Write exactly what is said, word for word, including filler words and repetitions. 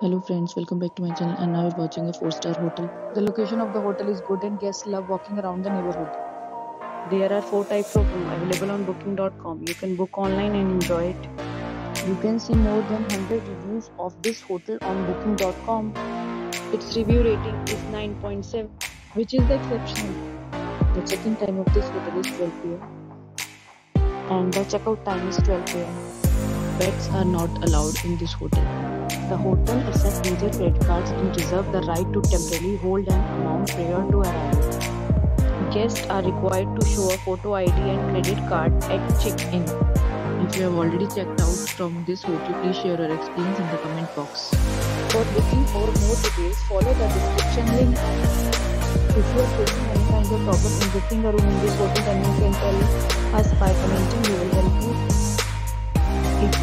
Hello friends, welcome back to my channel, and now we're watching a four star hotel. The location of the hotel is good and guests love walking around the neighborhood. There are four types of room available on booking dot com. You can book online and enjoy it. You can see more than one hundred reviews of this hotel on booking dot com. Its review rating is nine point seven, which is the exception. The check-in time of this hotel is twelve p m and the checkout time is twelve p m Pets are not allowed in this hotel. The hotel accepts major credit cards and reserves the right to temporarily hold an amount prior to arrival. Guests are required to show a photo I D and credit card at check-in. If you have already checked out from this hotel, please share your experience in the comment box. For booking or more details, follow the description link. If you are facing any kind of problem in booking a room in this hotel, then you can tell us by commenting. We will help you. If